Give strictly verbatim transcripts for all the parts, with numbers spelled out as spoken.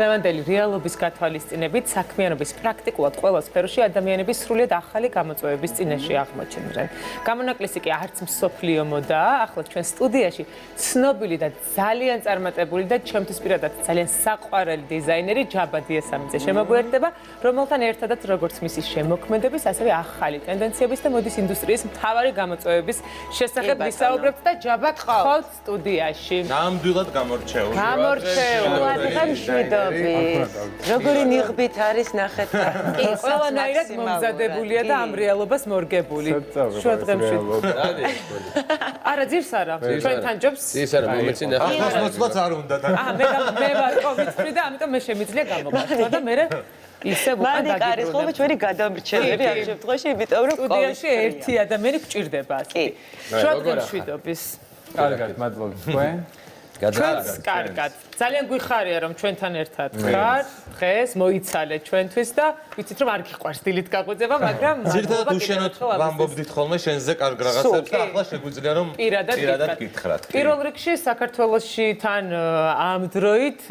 Նվանդելի ռիալობის կաթվալիստինեբից սակմյանոբից պրակտիկուատ խոյլոս պերուշի ադամյանեբից ռուլիդ ախալի կամոծոյոբից ծինեշի աղմոչնրեն։ Կամոնակլիսիկի ահարցմ սոփլիոմո դա, ախլոչոն ստուդիաշի ցնոբիլի դա, ძალიან წარმატებული და ჩემთვის პირადად ძალიან საყვარელი დიზაინერი ჯაბადიეს ამიძე შემოგვერდება, რომელთან ერთადაც როგორც მისი შემოქმედების, ასევე ახალი ტენდენციების და მოდის ინდუსტრიის მთავარი გამოწვევების შესახებ ვისაუბრებთ და ჯაბა გყავთ სტუდიაში. Ნამდვილად გამორჩეული. Გამორჩეული. Როგორი ნიღბით არის ნახეთ. ყველანაირად მომზადებულია და ამ რეალობას მორგებული. შუადღემში. Არა ძირს არა. ჩვენთან ჯობს. ის არა მომეცი ნახე. Ահա მოწვაც არ უნდა და მე ვარ კოვიდში და ამიტომ მე შემიძლია გამოვაკეთო და მე ისე ვარ და არის ხოლმე ჩვენი გადამრჩენები ამ შემთხვევაში იმიტომ რომ კოვიდში ერთი ადამიანი გჭირდება ასე შუადღემშვიდობის კარგად მადლობა თქვენ Գաճած կարկած ძალიან գույխարի է რომ ჩვենთან ერთად քար დღეს მოიცალე ჩვենთვის და ვიცით რომ არ գիყვարს դիլիթ գաղուձება მაგრამ ძირთად უშენოთ ვამბობდით ხოლმე შენზე კარგ რაღაცებს და ახლა შეგვიძლია რომ პირადად გითხრათ პირველ რიგში საქართველოსში თან ამ დროით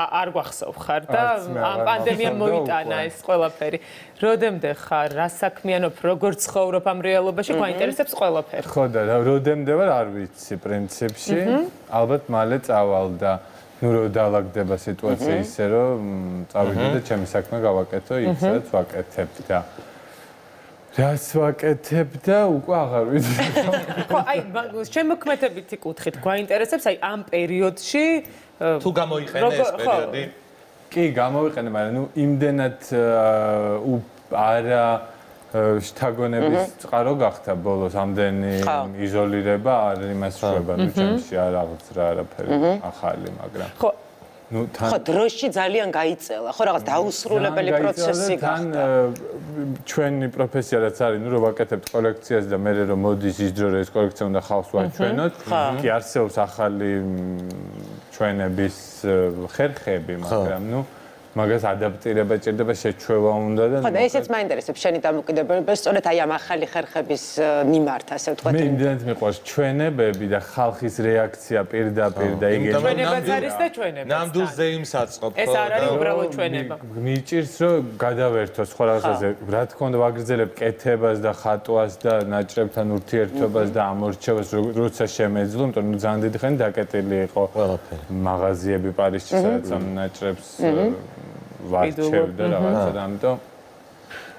არ გვახსოვ ხარ და ამ პანდემიამ მოიტანა ეს ყველაფერი როდემდე ხარ რა საქმიანობ როგორ ცხოვრობ ამ რეალობაში გვაინტერესებს ყველაფერი ხო და როდემდე ვარ არ ვიცი პრინციპში ალბათ Mallet avalda nurodalak deba situasyonu sero tabii de çemisakma gavaket o ikisat vaket tepda. Ras vaket tepda uğrar biz. Ay çemukmete bitik utkit koyun teresep say am periyotşi. Tu gamoy xenes periyodi. Ki gamoy xenem alanu imdenet u ara შთაგონების წყარო გახდა ბოლოს ამდენი იზოლირება არ იმასრულება თუ ჩემში არ აღძრა არაფერი ახალი მაგრამ ხო ნუ თან ხო დროში ძალიან გაიწელა ხო რაღაც დაუსრულებელი პროცესი გახდა თან ჩვენი პროფესია რაც არის ნუ რომ ვაკეთებთ კოლექციას და მე რომ მოდის ის დრო რომ ეს კოლექცია უნდა ხავს ვაჩვენოთ კი არსებობს ახალი ჩვენების ხერხები მაგრამ ნუ Magaz adaptireba ჭირდება შეჩვევა უნდა და ხო და ესეც მაინტერესებს შენი დამოკიდებულება სწორედ აი ამ ახალი ხერხების მიმართ ასე ვთქვათ მე იმდენად მიყვარს ჩვენებები და ხალხის რეაქცია პირდაპირ და იგი ჩვენებაც არის და ჩვენებაც ნამდვილზე იმ საწყობ ხო ეს არ არის უბრალოდ ჩვენება მიჭირს რომ გადავერთოს ხო რაღაცაზე რა თქმა უნდა ვაგრძელებ კეთებას და ხატვას და ნაჭრებთან ურთიერთობას და ამორჩევას როცა შემეძლო იმიტომ რომ ძალიან დიდი ხანი დაკეტილი იყო ყველაფერი მაღაზიები პარიზში სადაც ამ ნაჭრებს Varçevde rahat adamdı.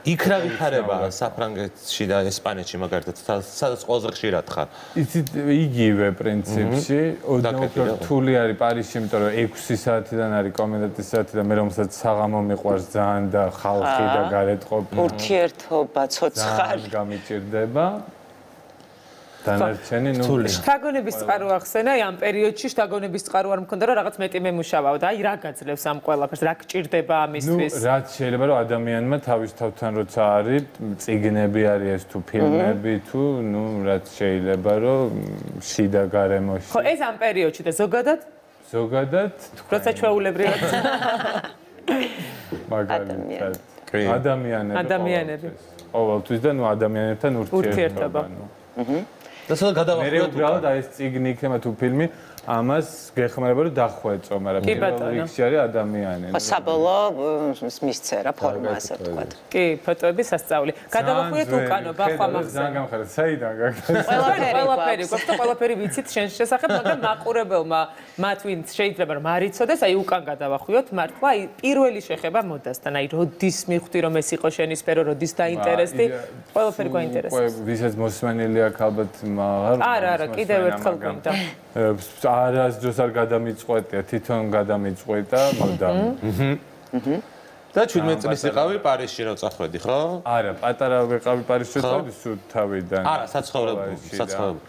İkra bitareba, Safrangetçi da İspanya'çi magarda, sadece Ozakşi ratkar. İyi bir prensipsi. O da Turliyari Paris'im tarafı ekusi saatiden arikomendatı saatiden meram saat sağamam mıqvarzdan da halki da galet kop. Urtiyert hoba, çocuklar. Gamiçirdeba. Տանարչյանի նույն շտագոնების წყարո ახსեნა ამ პერიოდში շտագონების წყარო არ მქონდა რომ რაღაც მეტი მე მუშავავ და აი რა გაძლევს ამ ყველაფერს რა გჭირდება ამისთვის ნუ რაც შეიძლება რომ ადამიანმა თავის თავთან როცა არის წიგნები არის თუ ფილმები თუ ნუ რაც შეიძლება რომ შიდა გარემოში ხო ეს ამ პერიოდში და ზოგადად ზოგადად როცა ჩვეულებრივად მაგალითად ადამიანები ადამიანები ყოველთვის და ნუ ადამიანებთან ურთიერთობა აჰა Դասը գադավախտ ու դա այս ցիգնի იქნება თუ ֆիլմի ამას გეხმარება რომ დახვეწო მაგრამ რიქსი არის ადამიანები. Ხო საბოლოო მისცერა ფორმა ასე ვთქვათ. კი ფოტოები სასწაული. გადავახვიეთ უკანო ბახვა მაგას. Ძალიან გამხარდა. Საიდან გაგდა? ყველაფერი ყველაფერი გვაქვს და ყველაფერი ვიცით შენს შესახებ მაგრამ მაყურებელმა მათ ვინც შეიძლება რომ არ იცოდეს აი უკან გადავახვიოთ მართლა აი პირველი შეხება მოდასთან აი როდის მიხვდი რომ ეს იყო შენი სფერო როდის დაინტერესდი ყველაფერი გვაინტერესებს. Ვისაც მოსმენელი აქ ალბათ მაგრამ არა არა კიდევ ერთხელ გვინდა არასდროს არ გადამიწყვეტია თვითონ გადამიწყვეტა მოდა და ჩვენმეტი წლის იყავი პარიზში რო წახვედი ხო არა პატარა ვიყავი პარიზში წავდი სულ თავიდან არა საცხოვრებლად საცხოვრებლად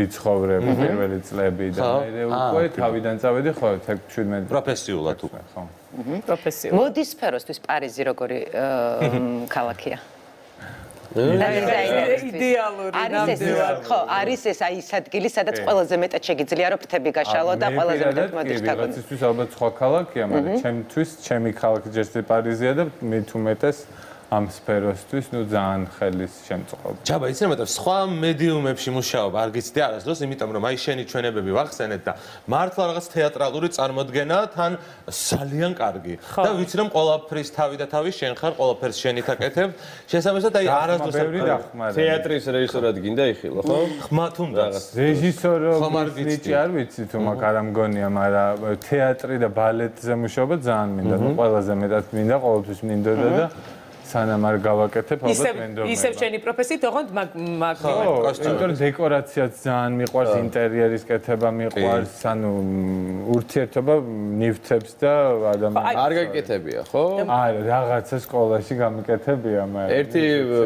ვიცხოვრები პირველი წლები და მე უკვე თავიდან წავედი ხო თექვსმეტი პროფესიულად უკვე ხო პროფესიულად მოდის სფეროსთვის პარიზი როგორი ქალაქია Idealuri. Aris es, xo, aris es ay sadgili sadat qvelaze metad shegizlia ro pttebi gashalo da qvelaze metad modik tagoni. Istvis albat tsva kalakia, მაგრამ ჩემთვის ჩემი ქალაქი ჯერ Პარიზია და მე თუ მეტეს Am sperostus nu zan xelis shem tsoqob. Chaba isemet sxwa mediumebshi mushaob argitsdi arasros imitam rom ai sheni chvenebebbi vaxsenetda martla ragas teatraluri tsarmodgena tan salyan kargi da vitsi rom qolaferis tavi da tavi shen khar qolaferis shenita qeteb shesamesat ai arasros teatris rejissorad ginda ixilo xo xma tum ragas rejissoro nichi ar vitsi tumak ar amgonia mara teatri da baletze mushaoba zan minda qvelaze metat minda qolaferis mindoda da Սանամար գավակեթե փոփոխ մենդով։ Իսկ չենի պրոֆեսի թողոնդ մակ կոստյում։ Դեկորացիաց ձան մի ղարս ինտերիերից կեթեբա մի ղարս սան ուրթիերթոբա նիվթեբս դա ադամը։ Արգակեթեբիա, ხო։ Այո, ռաղացա սկոլაში გამიკეთებია მე։ Ერთი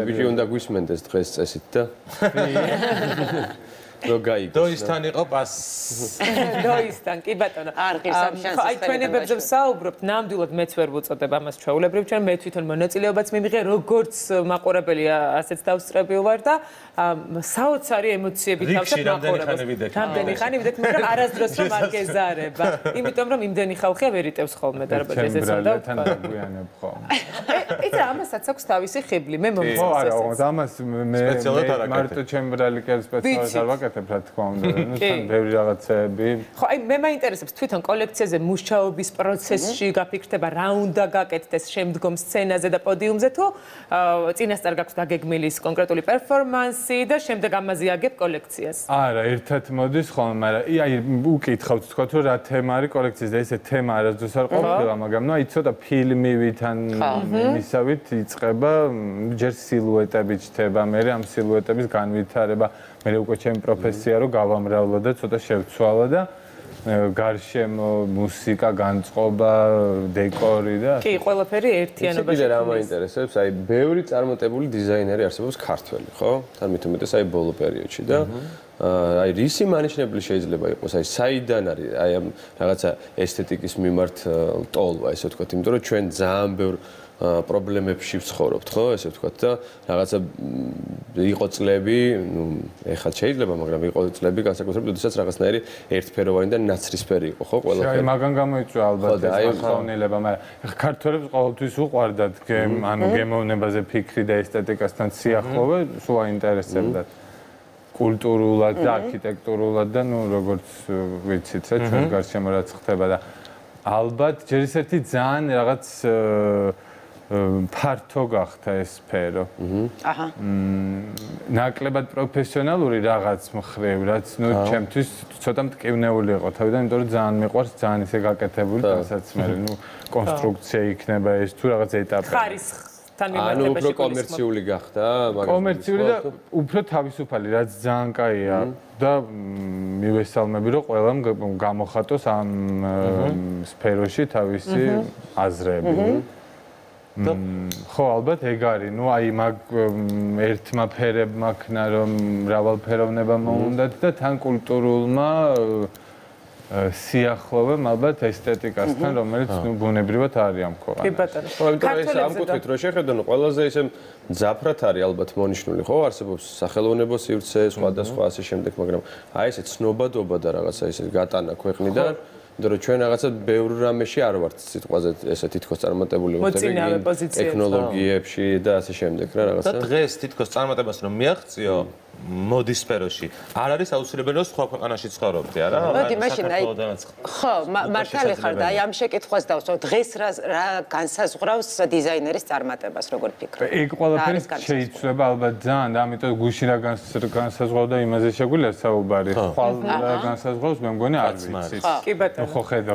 բիჭი უნდა გვისმენდეს დღეს წესით და։ Դոյստանի ყოფաս Դոյստան კი բატոնო արղիր սամշանս Այդ քնեբեբջեմ საუბრობთ ნამდვილად მეც ვერ ვუწოდება მას ჩაულებრივ ჩვენ მე თვითონ მონაწილეობაც მივიღე როგორც მაყურებელი ასეც დავსწრები ვარ და საოცარი ემოციები თავსად მაყურებელი რამდენი ხანი ვიდეთ მაგრამ არასდროს რომ არ გეზარება იმიტომ რომ იმდენი ხალხია ვერ იტევს ხოლმე დარბაზს ესეც უნდა გვიანებ ხოლმე Იცი ამასაც აქვს თავისი ხიბლი მე მომწონს ეს ამას მე მარტო ჩემ ბრალი კერ სპეციალს არ ვაკეთებ Მე მაინტერესებს თვითონ კოლექციაზე მუშაობის პროცესში გაფიქრდება რა უნდა გაკეთდეს შემდგომ სცენაზე და პოდიუმზე თუ წინასწარ გაქვს დაგეგმილი ის კონკრეტული პერფორმანსი და შემდეგ ამაზე აგებ კოლექციას. Არა, ერთად მოდის ხოლმე, მაგრამ აი უკითხავთ თქვა თუ რა თემა არის კოლექციაზე და ესე თემა არასდროს არ ყოფილა, მაგრამ აი ცოტა ფილმივით ან მისავით იწყება, ჯერ სილუეტები ჩნდება, მე ამ სილუეტების განვითარება მე უკვე ჩემ პროფესია რო გავამრავლა და ცოტა შევცვალა და გარშემო მუსიკა, განწყობა, დეკორი და კი, ყველაფერი ერთიანობაში. Իսկ რა მაინტერესებს, აი ბევრი წარმატებული დიზაინერი არსებობს ქართველი, ხო? თან მით უმეტეს აი ბოლო პერიოდში და აი რისი მანიშნებელი შეიძლება იყოს აი საიდან არის აი ამ რაღაცა ესთეტიკის მიმართ ტოლვა ესე ვთქვათ იმიტომ რომ ჩვენ ძალიან ბევრ პრობლემებში ვცხოვრობთ ხო ესე ვთქვათ და რაღაცა იყო წლები ნუ ეხლა შეიძლება მაგრამ იყო წლები განსაკუთრებით შესაძლოა რაღაცნაირი ერთფეროვანი და ნაცრისფერი იყო ხო ყველაფერი აი მაგან გამოიწვია ალბათ ეს ხავნელება მაგრამ ქართველებს ყოველთვის უყვარდათ ანუ გემოვნებაზე ფიქრი და ესთეტიკასთან სიახლოვე სულ აინტერესებდათ კულტურულად და არქიტექტურულად და ნუ როგორც ვიცით რა ჩვენ გარშემო რაც ხდება და ალბათ ჯერ ისეთი ძალიან რაღაც ფართო გახდა ეს სფერო. აჰა. ნაკლებად პროფესიონალური რაღაც მხრივ, რაც ნუ ჩემთვის ცოტა მტკივნეული იყო თავიდან, იმიტომ რომ ძალიან მიყვარს, ძალიან ისე გაკეთებული დასაცმელი, ნუ კონსტრუქცია იქნება ეს თუ რაღაც ეტაპი. ხარისხი ანუ უფრო კომერციული გახდა, მაგრამ კომერციული და უფრო თავისუფალი, რაც ძალიან კაია და მივესალმები, რომ ყველამ გამოხატოს ამ სფეროში თავისი აზრები. Ხო, ალბათ ეგ არის, ნუ აი მაგ ერთმა ფერებმა ქნა რომ მრავალფეროვნება მოუნდათ და თან კულტურულმა სიახლოვემ ალბათ ესთეტიკასთან რომელიც ნუ ბუნებრივად არის ამ ქვეყანაში. ხო, იმიტომ რომ ეს ამ კუთხით რო შეხედონ, ყველაზე ისე მძაფრად არის ალბათ მონიშნული, ხო, არსებობს სახელოვნებო სივრცე, სხვადასხვა ასე შემდეგ, მაგრამ აი ესე ცნობადობა და რაღაცა ისე გატანა ქვეყნიდან Դրա չեն რაღაცა ბევր რამეში არ ვართ სიტყვაზე ესე თითქოს წარმატებული ვიყავი ტექნოლოგიებში და ასე შემდეგ რა რაღაცა და დღეს თითქოს წარმატებას რომ მიაღწიო მოდის სფეროში არ არის აუცილებელი რომ სხვა ქვეყანაში ცხოვრობდი არა მოდი მაშინ აი ხო მართალი ხარ და აი ამ შეკითხვას დავსვო დღეს რა განსაზღვრავს დიზაინერის წარმატებას როგორ ფიქრობ ეგ ყველაფერი შეიძლება ალბათ ძალიან და ამიტომ გუში რა განსაზღვრავს და იმაზე შეგვიძლია საუბარი ხვალ რა განსაზღვრავს მე მგონი არ ვიცი კი ბატონო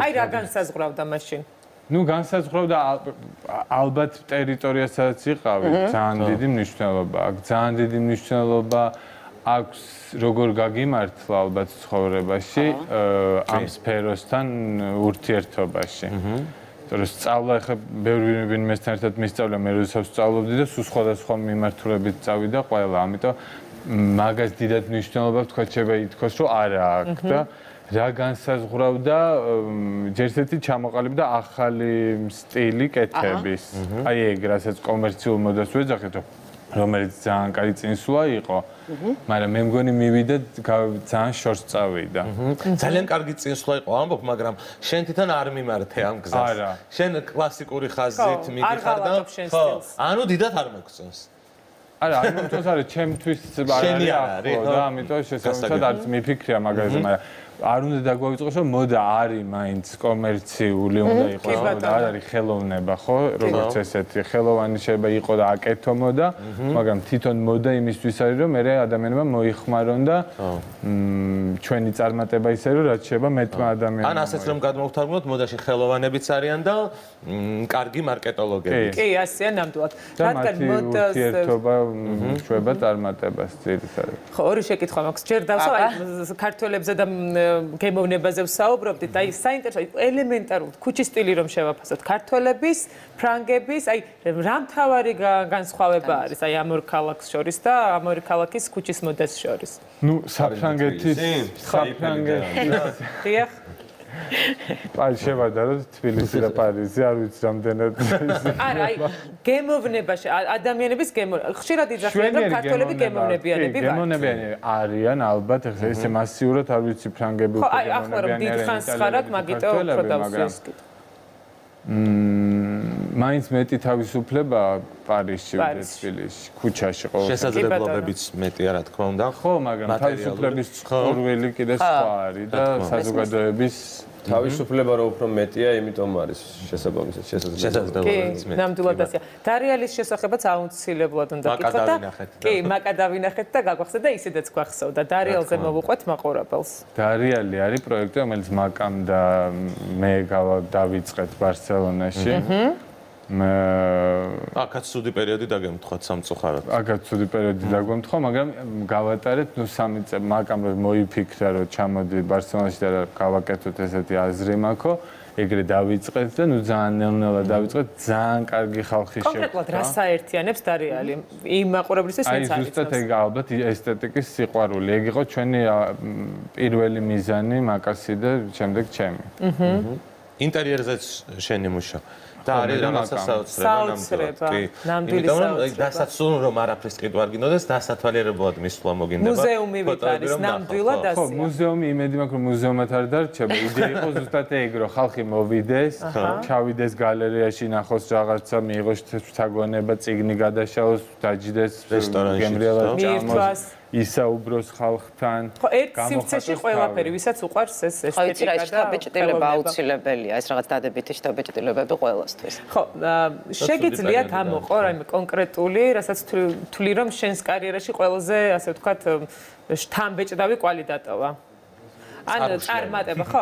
Այ რა განსაზღვრავდა მაშინ Ну, განსაზღვრავდა ალბათ ტერიტორიასაც იყავი, ძალიან დიდი მნიშვნელობა აქვს, ძალიან დიდი მნიშვნელობა აქვს, როგორ გაგიმართლა ალბათ ცხოვრებაში, ამ სფეროსთან ურთიერთობაში. Რომ სწავლა ხა ბევრი ვინმესთან ერთად მისწავლა, მე როდესაც სწავლობდი და სულ სხვადასხვა მიმართულებით წავიდა ყველა, ამიტომ მაგას დიდად მნიშვნელობა თქვა შეიძლება ითქვას, რომ არა აქვს და რა განსაზღვრავდა ჯერ ისეთი ჩამოყალიბდა ახალი სტილი კეთების. Აი ეგ რასაც კომერციულ მოდას ვეძახით, რომელიც ძალიან კაი წინსვლა იყო. Մարդ می‌گویی می‌بیند کاویتان شش تاوید. تلنگ ارگیت اینشلای قوام بخو مگرام شن کیتان آرمی مرته هم کساس. شن کلاسیکوری خازیت می‌گیردم. آنو دیده ترم کساس. آره من تو سر چم تویست برای آدمی توش سمت دارم می‌پیکریم مگریم. آرون دادگویی تو کشور مداری ماینت کامرسی ولیوندایی خود مداری خلون نبخو روبرت ستی خلوانیشه با یک خود عکت مدا مگم تیتون مدایی میشویساری رو میره آدمی نم میخ مارنده چونی ترمت بایسری را چه با متن آدمی آن استرم کدوم اختر بود مداشی خلوانه بیشتریان دال کارگی مارکتالوگی کی اسیا نم دوات راتکن مدت تو با چه با ترمت باستی سری خوریشه کت خامک چرد داشت کارتول بزدم که مونه بازه ساوب رو بدید. ای ساینترش ایلیمنتار بود. کوچیستی رو میشه و پسات کارتوله بیس، پرانگه بیس. ای رام تاوری گانس خواه باریس. ای آمریکالاکس شوریست. آمریکالاکس کوچیس مدت شوریست. نو سپرانگه تیز. سپرانگه. خیلی. پایشه وادارد تبلیسی را پاریزی آرویتیم دنده. آره گیم اوف نباشه آدمیانه بیس گیم خشیر دیده شدیم کارتوله بی گیم اوف نبیانه بی گیم اوف نبیانه آریان البته خیلی مسیور تارویتی پرنگ بود. خواهی آخرم دید خانس خراب مگیت او پردازش کرد. ماین سمتی تابیسوپل با پاریسی و دستپلیش کوچاش قوی. شش هزار دلار بیش سمتی ارد کنم داد. خو مگم تابیسوپل بیش خورویلی که دست خواری داد. سازگار بیش تابیسوپل برای اپرم سمتیه ایمیتام ماریس شش هزار میشه شش هزار دلار. که نام تو بادسیا. تاریالیش شش هزار بات ساوند سیل بودند. مکاداوی نخت. که مکاداوی نخت تگا قصد دایسی داد کوخ سودا. تاریال زم وقت مقرب بس. تاریالی اری پروژه عمل مکام دا میگا داویدس کت بارسلوناشی. آقای سودی پریودی داغم تخت سام صخرات. آقای سودی پریودی داغم تخم مگم گاوتارت نوسامیت مگم رو موی پیکر رو چامدی بارسلوناش در کاواکتو تستی از ریماکو اگر داویت قطع نوزان نمونه داویت قطع زن کارگی خالقی شد. کاملا درسایتی نبستاری علیم. این مقرب ریسه سنتی. ایستاده تگالبات ایستادگی سیقارولیگی خود چونی ایرولی میزانی مکاسیده چندک چمی. اینتریرزش شنی میشه. تاریخ نمکام. ساوت ربا. نام دیلیساوت ربا. دست سون رو مارا پرسید وارگی نداشت دست اتفاقی رو بود میسلام وگین دبا. موزیومی بیتاریس نام دیلا دست. خب موزیومی میدیم که موزیوم تردار چه بیدی خودت تیگر خالقی مویدس چاویدس گالریاشی نخست جاگرتا میگوش تگونه باتیگ نگادش اوس تاجیدس رستوران میفاس. ایسا و بروز خالقتان. خواهید سیفتشی خواهیم پریویسات سوقار سس سس. خواهید رایش تا بچتیل باوتیل بلی. از راه تاده بیتیش تا بچتیل ببی خواهیم است. خب شگیت لیت هم مقارن کنکرت اولی راست تولیرم شنس کاری رشی خواهیم زه است که تام بچه داوی کالیدات اوه. آن ارماده بخو.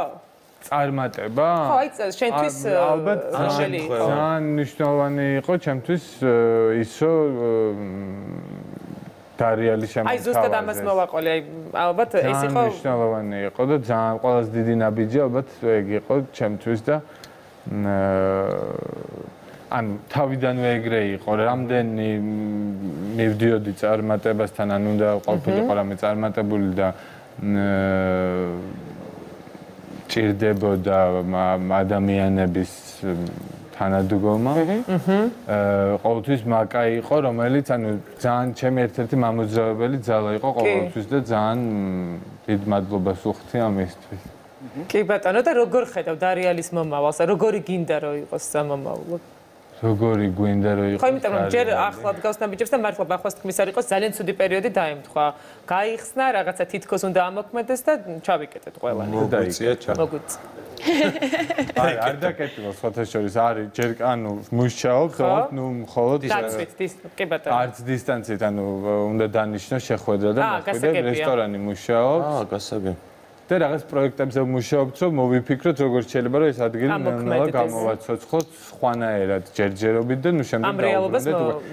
ارماده با. خواهید از شن تویس. البته آنجلی. آن نشنوانی خودم تویس ایسا. تاریالیش هم از دوست دارم از مواقعی البته ایسی خو. نشون لوانی قدرت زن قدرت دیدی نبیجی البته اگه قدرت چند توسته آن تاویدن و اگری قرارم دنی می‌دیو دیت آرمته بستن آنوندا قلبی قلمیت آرمته بوده چرده بوده مادامیان بیس هانا دوگوما قوتیش مکایی خورمالی تنو زن چه مرتبطی ماموزابلی زلایق قوتیشده زن ادماد لباسوختی همیشه کی بات آنها در رگور خدا داریالیس ماماواسه رگوری گیندروی قصه ماماولو رگوری گیندروی خواهیم تونم چه اخلاق قصه نمی‌چستم مرد لب خواست کمیسری قصه زلین سودی پریودی دایم دخواه کایخس نه رقت تیت کسون دامک مدرسه چابی کت دخواه موجود آره آردا کتی باز خودش شوریس آری چرک آنو مشاوب خود نم خود آرت دیستانسی تانو اوندا دانشناش خود دادن خودم رستورانی مشاوب آه گسبی در اگه پروژه‌ام زم مشاوب تو موی پیکر تو گرچه‌لی برای سادگی نمونه کاموات سوت خود خوانه ایراد چرچه رو بیدن نشون می‌دم. امریالو بس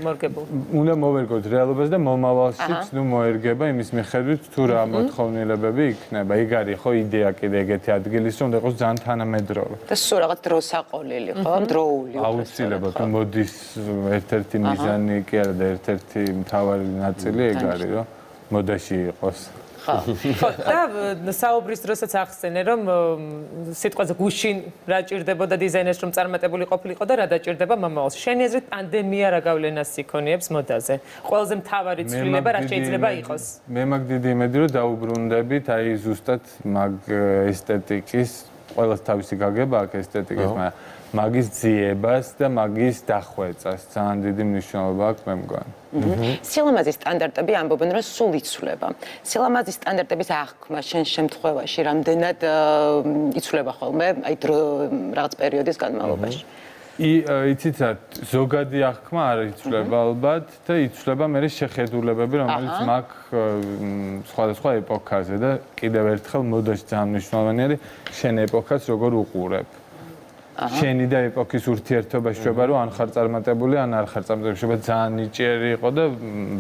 مارکبو. اونا موبایل کرد. ریالو بس دم مامواسیت نم مارکبای می‌سمی خدود تو را مات خونی لبیک نه بايگاری خو ایده که دیگه تیادگی لیسون دکو زن تنها مدرو. دستورات دروسه قلیلی خود درولی. آوتی لب تو مودیس ارتباطی میزنی که ارتباطی متوازی ناتیلی گاری رو مداشی قصد. Սիլամազի ստանդարտը ամբողջ սուլից սուլեվա։ Սիլամազի ստանդարտը ախքմա շեմթխովაში ռամդենատ իցուլեվա ხოლმე այդ რაღაც պերիոդից կանմալობაში։ Ի իցիցա զոգադի ախքմա არ իցուլեվա ალბათ, թե իցուլեվա մեր շեխեդուლებები, რომელიც մակ სხვადასხვა էպոքაზე და კიდევ ერთხელ մոդაში ძალიან მნიშვნელოვანი շեն էպոքաս როგორ ուղղուրებ։ Շենիդա էպոքիս ուրթիერთովաշ շոբարու անխար ծարմատեբուլի անարխար ծարմատեբուլի շոբա ძალიან იჭერი იყო და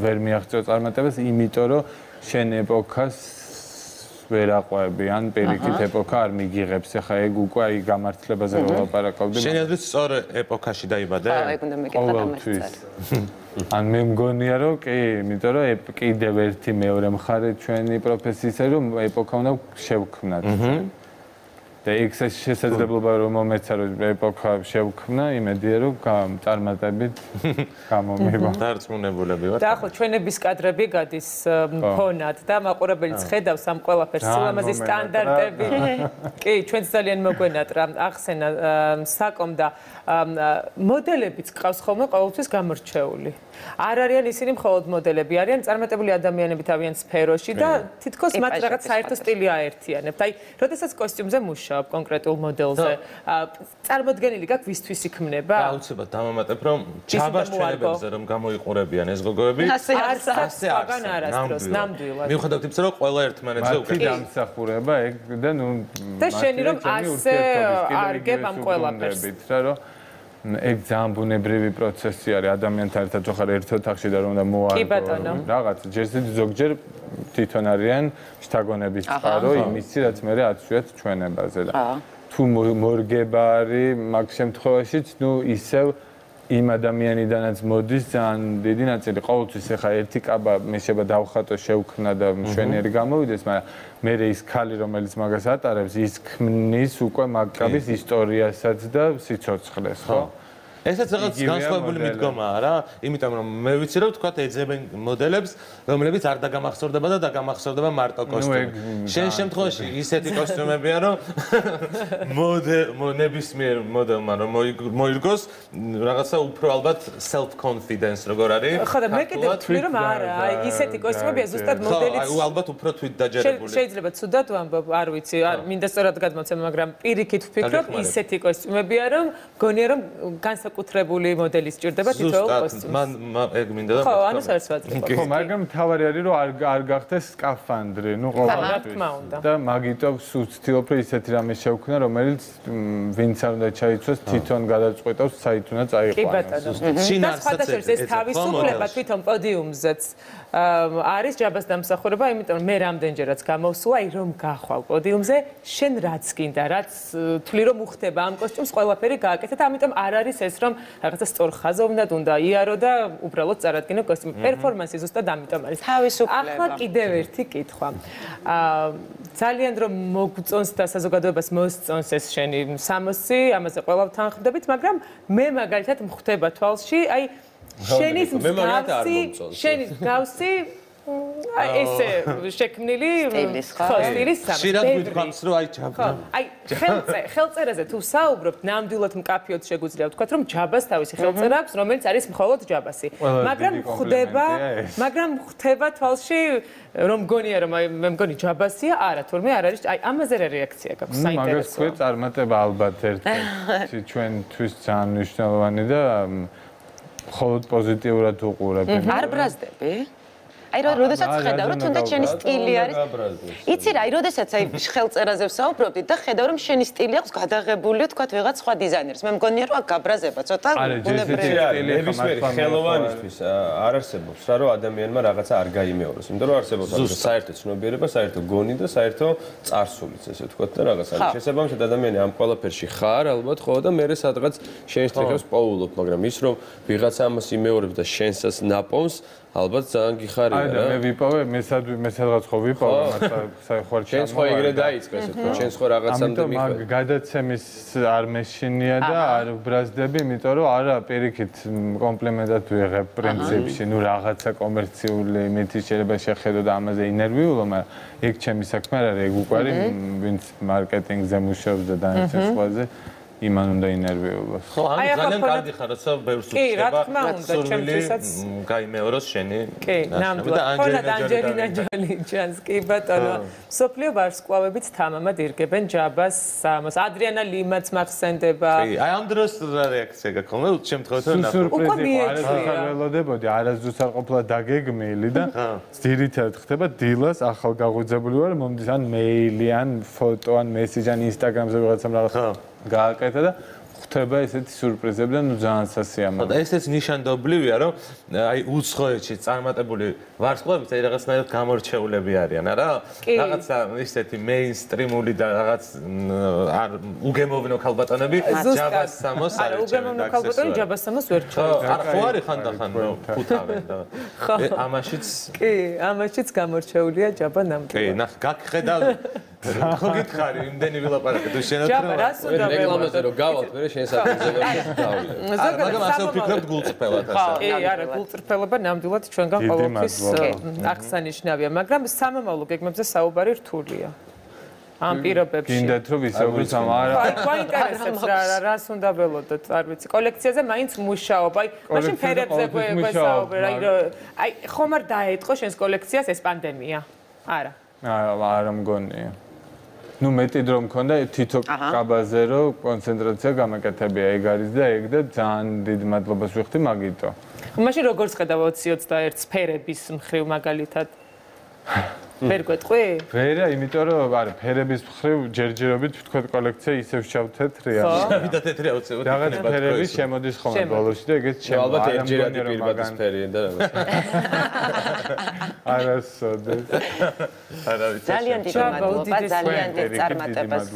ვერ მიაღწია ծարմატებას იმიტომ რომ შენ ეპოქას ვერ აყვებიან პერიკით ეპოქა არ მიგიღებს ახლა ეგ უკვე აი გამართლებაზე რა ლაპარაკობდი შენიძვის სწორ ეპოქაში დაიბადე აა ეგ უნდა მეკეთებამეც ან მე მგონია რომ კი იმიტომ რომ კიდევ ერთი მეორე მხარე ჩვენი პროფესიისა რომ ეპოქა უნდა შევქმნათ Դե իքսես շեսածդեբլոբա ռոմո մեծարոջ էպոքա շեվքնա իմեդիերո կամ ճարմատებით կամոմիվա դարձունեվոլები վար Դա ხო չենեբիս կադրები գադիս ֆոնատ դա մաყորաբելից ხედავს ամ ყველაფեր սիլամազի ստանդարտები Კი չենց ძალიან մոգոնատ ռամ ախսենա սակոմ դա մոդելերից կqavs խոմը ყოველთვის გამორჩეული არ არიან ისინი მხოლოდ მოდელები არიან წარმატებული ადამიანები თავიანთ სფეროში და თითქოს მათ რაღაც საერთო სტილი აერთიანებთ აი როდესაც კოსტიუმზე მუშაობ კონკრეტულ მოდელზე წარმოდგენილი გაქვს ვისთვის იქმნება დაუცება დამამატებ რომ ჩაბას ჩვენებებზე რომ გამოიყურებიან ეს გოგოები ასე ასე აგან არასდროს ნამდვილად მიუხედავთ იმისა რომ ყველა ერთმანეთზე უკეთ დამსახურება ეგ და ნუ და შენი რომ ასე არგებ ამ ყველაფერს რომ Ek zambunebrivi procesi ari adamyantar ertat oxar ertot axshi da rom da moargo ragats jersed zogjher titon aryan shtagonebis qaro imitsi rats mere atsuet chvenebaze da tu morgeba ari mag shemtkhovashits nu isev im adamyanidanats modis zan dedi natseli qavultvis ekha erti kaba me sheba davxato shevkhna da shveneri gamovides mara mere is khali romelis magas atarevs is khmnis ukve mag kabis istoriasats da sitsotskhles kho Eset zagats ganshvabuli mitgomaa ra imitam rom me vitsi rom tkwat edzeben modelebs romlebits ar dagamaxsordeba da dagamaxsordeba marto kostyum shen shemtkhovshi iseti kostyumebia rom mode nebismier modelman rom moirgos ragatsa upro albat self confidence rogor aris kho da me kede vtuli rom ara ai iseti kostyumebia zustad modelits albat upro tvit dajerabuli შეიძლება tsudad vambob ar vitsi ar minda storad gadmotsen magram pirikit vfikrob iseti kostyumebia rom gonia rom gans Կոտրեբուլի մոդելի սճիրդեբա թիթող կոստյում։ Ման եկ մինդեդա։ Խո, անուս հարցվածրեբա։ Խո, մարգամ թավարի արի ռո արգախտես սկաֆանդրի, նու ղովալտույս։ Դա մագիտով սուցտի օպրը իսետ իրամի շևքնա, ռոմելից վինցար ունդա չայիցոս թիթոն գադացուղետով սայիթունած այիղվանան։ Դա սպատասերս ես թավիսուղուլեբա թիթոն պոդիումզեց არის ջաբას დამსახურება იმიტომ მე რამდენჯერაც გამოვსვა აი რომ გახვალ პოდიუმზე შენ რაც გინდა რაც თვლი რომ უხდება ამ კოსტიუმს ყველაფერი გააკეთეთ ამიტომ არ არის ეს რომ რაღაცა სწორხაზოვნად უნდა იარო და უბრალოდ წარადგინო კოსტიუმი პერფორმანსი ზუსტად ამიტომ არის თავისუფლება ახლა კიდევ ერთი კითხვა ძალიან რომ მოგწონს და საზოგადოებას მოსწონს ეს შენი სამოცი ამაზე ყველამ თანხმდებით მაგრამ მე მაგალითად მხვდება თვალში აი Շենից մտածի, շենից գավսի, այսը շեքմնելի խոստիրիս սամ։ Շիրակ միտքամսրու այ ճաբա։ Այ խելցը, խելցերაზე თუ საუბრობთ, ნამდვილად მკაფიოდ შეგვიძლია ვთქვათ, რომ ჯაბას თავისი խելცեր აქვს, რომელიც არის მხოლოდ ჯაბასი, მაგრამ ხდება, მაგრამ ხდება თვალში, რომ გონია რომ აი მე მგონი ჯაბასია, არა, თორმე არ არის, აი ამაზე რა რეაქცია გაქვს, საინტერესოა։ Მაგას ხო წარმატება ალბათ ერთ-ერთი ჩვენთვის ძალიან მნიშვნელოვანი და Холод позитивურად უყურებენ. არ ბრაზდები? Აი რა როდესაც ხედავ რომ თუნდაც შენი სტილი არის. Იცი რა, აი როდესაც აი ხელწერაზე ვსაუბრობდი და ხედავ რომ შენი სტილი აქვს გადაღებული, თქვა ვიღაც სხვა დიზაინერს. მე მგონია რომ გაბრაზება ცოტა უნებრივი. ნებისმიერი ხელოვანისთვის არ არსებობს რა რომ ადამიანმა რაღაცა არ გაიმეოროს. იმიტომ რომ არსებობს საერთო ცნობიერება, საერთო გონი და საერთო წარსულიც, ესე ვთქვათ და რაღაცა. შესაბამისად ადამიანი ამ ყველაფერში ხარ, ალბათ ხო და მე სადღაც შენს ტრიქებს პოულობ, მაგრამ ის რომ ვიღაცა ამას იმეორებს და შენსაც ნაპოვს, ალბათ ძალიან გიხარ Ա Իմանուն դա իներվեովս։ Այապապոն կարդի խարացավ բերսուց չեբա, սորվիլի կայի մեղորոս շենի։ Նամդվա, հորա դանջերինա ջոլի չանսկի բատանո։ Սոպլիով արսկուավեբից թամամը դիրկեպեն ճաբաս սամոս, ադրիանա լիմաց մախսեն դեբա։ Այ անդրոս դա ռեակցեգա կոնվել, չեմ թխոթ Գահակայտ է դա, խութրբա ես էտի սուրպրեզեբլ են ու ձանցասի ամեն։ Ես ես նիշան դոբլիվ երով, այ ուծ խոյչի, ծանմատեբուլի, վարսկով է իրեղաց նայոտ կամոր չէ ուլեբի արյան, արա աղաց ես էտի մեին ստրիմ ուլի դա աղաց ուգեմովին ու կալբատանեբի, ճաբաս սամոս արեջեմ Ռեկլամեզերով գավատ մերը շենց ատանձելով Արգամ ասել պիկրտ գուլծպելատ ասել Գուլծպելը բա նամդուլատ չոնգան պալոքիս աղսանիշնավիա Մագրամ սամամալուկ եք մեմձե սավուբարիր թուլիա Ամպիրը բեպշի Կինդետրով իսավրուց համարը Այկվային կարես է սրարարասունդա բելոտ արվիցի Կոլեկցիազը մայինց մուշաով այ Աշին պերեպզեկ է սավուբար Հոմար դա հետ խոշ ենց կոլեկցիաս ես պանդեմիա Արա Արամ գոնի նու մետ իդրոմ կոնդա թիտոք կաբազերով կոնցենտրացիա կամակատաբի այգարիզ դա եկ դեպ ձան դիդմատ լոբաս ուղթի մագիտո։ Համաշի ռոգորս կտավոցիոց դա երծ պեր է բիս մխրիվ մագալիտատ։ Պեր գոտ խույ։ Պերը իմիտորով արը պեր է բիս մխրիվ ջերջերովիտ պտքոտ կոլեկցիա իսև չավ թետրիա։ Ձալիան դիտմատլոպա, ձալիան դետ ծարմատեպաս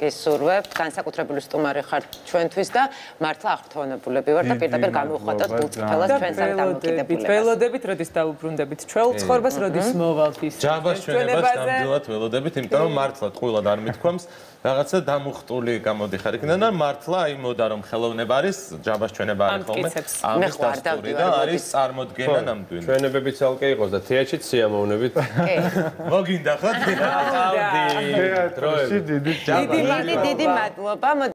կիսուրվեպ, կանցակութրեպուլ ստումարի խար չոն թույս դա մարդա աղթոնպուլ է բիվարդա պիրտապեր կամուխոտոտ գուլծպելած չոն սանտամուքի դեպուլ է Վելոդեպիտ ռոդիստա ուբրուն դեպիտ չոյլ ծխորբաս ռոդիս մովալտիս Չավաս չոն է բաս դամդիլատ վելոդեպիտ իմտարով մարդլա տխույլատ արմիտքոմս Հաղացը դամուղտուլի կամոդի խարիքնենար, մարդլա իմ ոդարում խելովն է բարիս, ճաբաշ չոն է բարի խոմ է, ամիս տաստուրի դա, արիս արմոտ գենան ամդույն։ Չոն է բեպից ալկե իղոզ դա, թիա չից սիամ ունվիտ։ Մոգին դա խոտ, դիդի մատլոպա,